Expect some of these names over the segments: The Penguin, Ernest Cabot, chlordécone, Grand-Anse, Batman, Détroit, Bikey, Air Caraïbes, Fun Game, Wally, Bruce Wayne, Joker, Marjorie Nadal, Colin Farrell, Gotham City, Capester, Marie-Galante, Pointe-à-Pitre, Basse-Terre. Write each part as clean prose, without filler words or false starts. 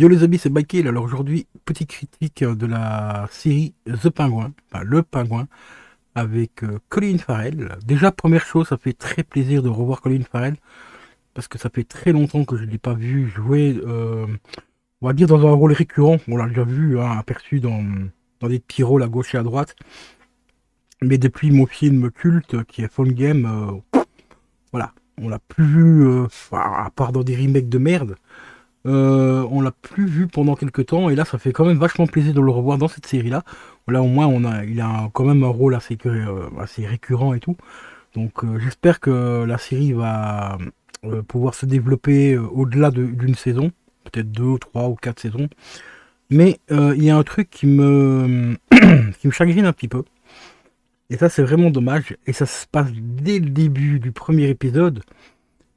Yo les amis, c'est Bikey. Alors aujourd'hui, petite critique de la série The Penguin, enfin Le Penguin, avec Colin Farrell. Déjà, première chose, ça fait très plaisir de revoir Colin Farrell, parce que ça fait très longtemps que je ne l'ai pas vu jouer, on va dire dans un rôle récurrent. On l'a déjà vu, hein, aperçu dans des petits rôles à gauche et à droite. Mais depuis mon film culte qui est Fun Game, voilà, on l'a plus vu, à part dans des remakes de merde, on l'a plus vu pendant quelques temps, et là ça fait quand même vachement plaisir de le revoir dans cette série là. Là au moins il a quand même un rôle assez récurrent et tout, donc j'espère que la série va pouvoir se développer au-delà d'une saison, peut-être 2, 3 ou 4 saisons. Mais il y a un truc qui me chagrine un petit peu. Et ça, c'est vraiment dommage. Et ça se passe dès le début du premier épisode,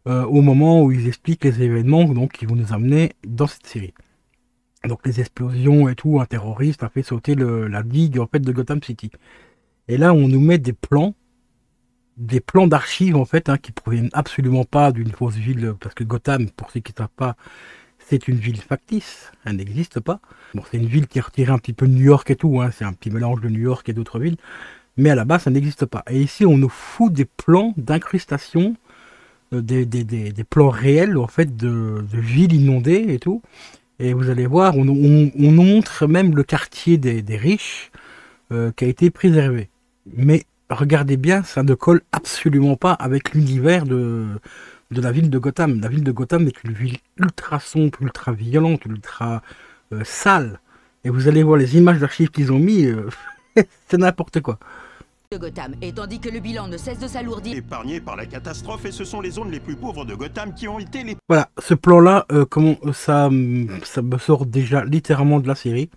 au moment où ils expliquent les événements donc, qui vont nous amener dans cette série. Donc les explosions et tout, un terroriste a fait sauter la digue en fait, de Gotham City. Et là, on nous met des plans d'archives en fait, hein, qui ne proviennent absolument pas d'une fausse ville, parce que Gotham, pour ceux qui ne savent pas, c'est une ville factice, elle n'existe pas. Bon, c'est une ville qui est retirée un petit peu de New York et tout, hein, c'est un petit mélange de New York et d'autres villes. Mais à la base, ça n'existe pas. Et ici, on nous fout des plans d'incrustation, des plans réels, en fait, de villes inondées et tout. Et vous allez voir, on montre même le quartier des riches qui a été préservé. Mais regardez bien, ça ne colle absolument pas avec l'univers de la ville de Gotham. La ville de Gotham est une ville ultra sombre, ultra violente, ultra sale. Et vous allez voir les images d'archives qu'ils ont mis, c'est n'importe quoi. De Gotham, et tandis que le bilan ne cesse de s'alourdir. Épargnés par la catastrophe, et ce sont les zones les plus pauvres de Gotham qui ont été les... Voilà, ce plan-là, comment ça me sort déjà littéralement de la série.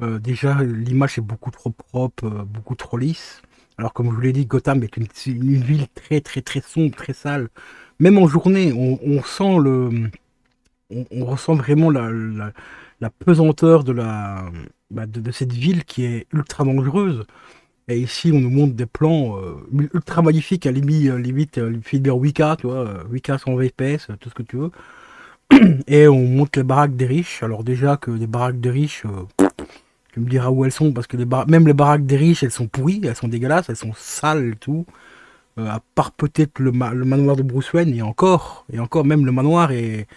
Déjà, l'image est beaucoup trop propre, beaucoup trop lisse. Alors, comme je vous l'ai dit, Gotham est une ville très, très, très sombre, très sale. Même en journée, on sent le... On ressent vraiment la pesanteur de cette ville qui est ultra dangereuse. Et ici, on nous montre des plans ultra magnifiques, à limite Fiber Wicca, tu vois, Wicca 100 VPS, tout ce que tu veux. Et on montre les baraques des riches. Alors déjà que les baraques des riches, tu me diras où elles sont, parce que même les baraques des riches, elles sont pourries, elles sont dégueulasses, elles sont sales et tout. À part peut-être le manoir de Bruce Wayne, et encore même le manoir est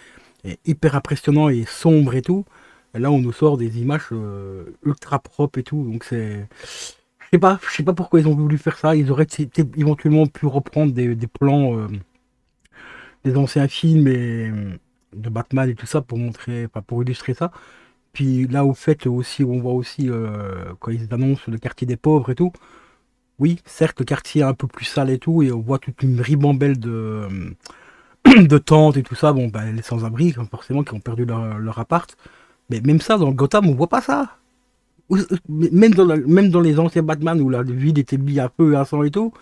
hyper impressionnant et sombre et tout. Et là, on nous sort des images ultra propres et tout, donc c'est... Je sais pas pourquoi ils ont voulu faire ça. Ils auraient éventuellement pu reprendre des plans des anciens films et de Batman et tout ça pour montrer, enfin pour illustrer ça. Puis là au fait aussi, on voit aussi quand ils annoncent le quartier des pauvres et tout. Oui, certes le quartier est un peu plus sale et tout, et on voit toute une ribambelle de tentes et tout ça. Bon ben les sans-abri forcément qui ont perdu leur appart. Mais même ça dans Gotham on voit pas ça. Même dans les anciens Batman où la ville était mise un peu à sang et tout,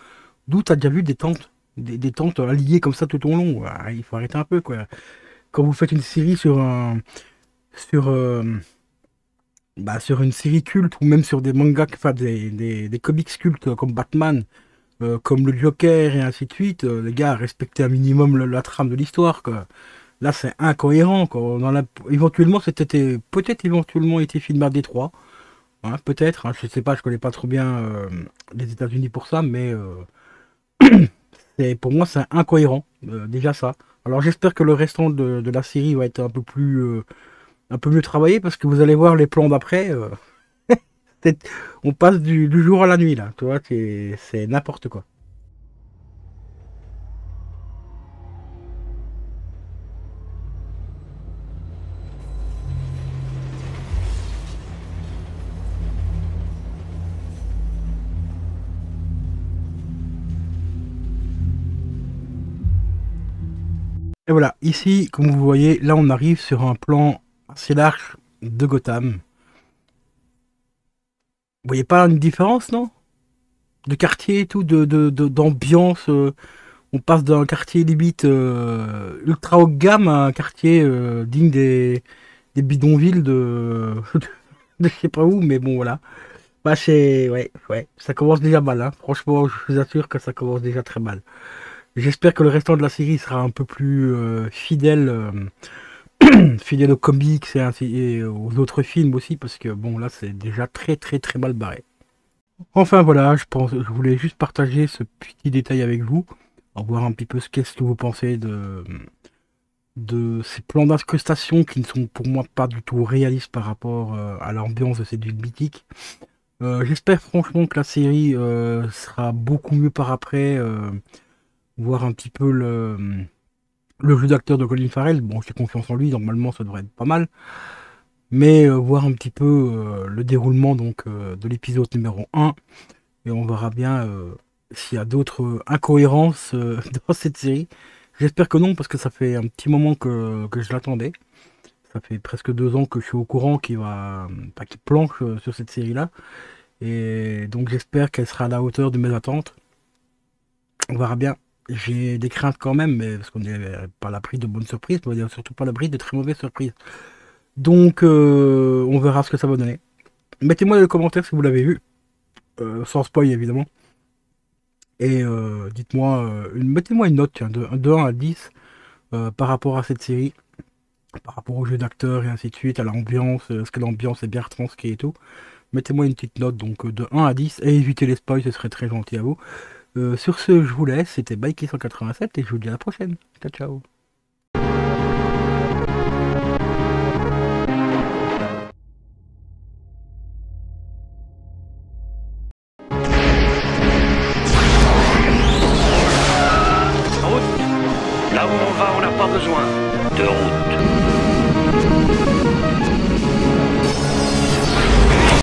d'où tu as déjà vu des tentes liées comme ça tout au long. Il faut arrêter un peu quoi. Quand vous faites une série sur une série culte ou même sur des mangas, enfin des comics cultes comme Batman, comme le Joker et ainsi de suite, les gars respectez un minimum la trame de l'histoire quoi. Là c'est incohérent quoi. Éventuellement c'était peut-être éventuellement été filmé à Détroit. Hein, peut-être, hein, je sais pas, je connais pas trop bien les États-Unis pour ça, mais pour moi c'est incohérent, déjà ça. Alors j'espère que le restant de la série va être un peu mieux travaillé, parce que vous allez voir les plans d'après, on passe du jour à la nuit là, tu vois, c'est n'importe quoi. Et voilà, ici, comme vous voyez, là on arrive sur un plan assez large de Gotham. Vous voyez pas une différence, non? De quartier et tout, d'ambiance. On passe d'un quartier limite ultra haut de gamme à un quartier digne des bidonvilles de je sais pas où, mais bon voilà. Bah, ouais, ça commence déjà mal, hein. Franchement, je vous assure que ça commence déjà très mal. J'espère que le restant de la série sera un peu plus fidèle fidèle aux comics et aux autres films aussi, parce que bon, là c'est déjà très mal barré. Enfin voilà, je voulais juste partager ce petit détail avec vous, voir un petit peu qu'est-ce que vous pensez de ces plans d'incrustation qui ne sont pour moi pas du tout réalistes par rapport à l'ambiance de cette ville mythique. J'espère franchement que la série sera beaucoup mieux par après, voir un petit peu le jeu d'acteur de Colin Farrell. Bon, j'ai confiance en lui, normalement ça devrait être pas mal, mais voir un petit peu le déroulement donc de l'épisode numéro 1, et on verra bien s'il y a d'autres incohérences dans cette série. J'espère que non, parce que ça fait un petit moment que je l'attendais. Ça fait presque 2 ans que je suis au courant qu'il planche sur cette série-là. Et donc j'espère qu'elle sera à la hauteur de mes attentes. On verra bien. J'ai des craintes quand même, mais parce qu'on n'est pas à l'abri de bonnes surprises, mais on n'est surtout pas à l'abri de très mauvaises surprises. Donc on verra ce que ça va donner. Mettez-moi dans les commentaires si vous l'avez vu. Sans spoil évidemment. Et dites-moi, mettez-moi une note, tiens, de 1 à 10 par rapport à cette série, par rapport au jeu d'acteur et ainsi de suite, à l'ambiance, est-ce que l'ambiance est bien retranscrite et tout. Mettez-moi une petite note donc de 1 à 10 et évitez les spoils, ce serait très gentil à vous. Sur ce, je vous laisse, c'était Bikey 187 et je vous dis à la prochaine. Ciao, ciao. Là où on va, on n'a pas besoin de route.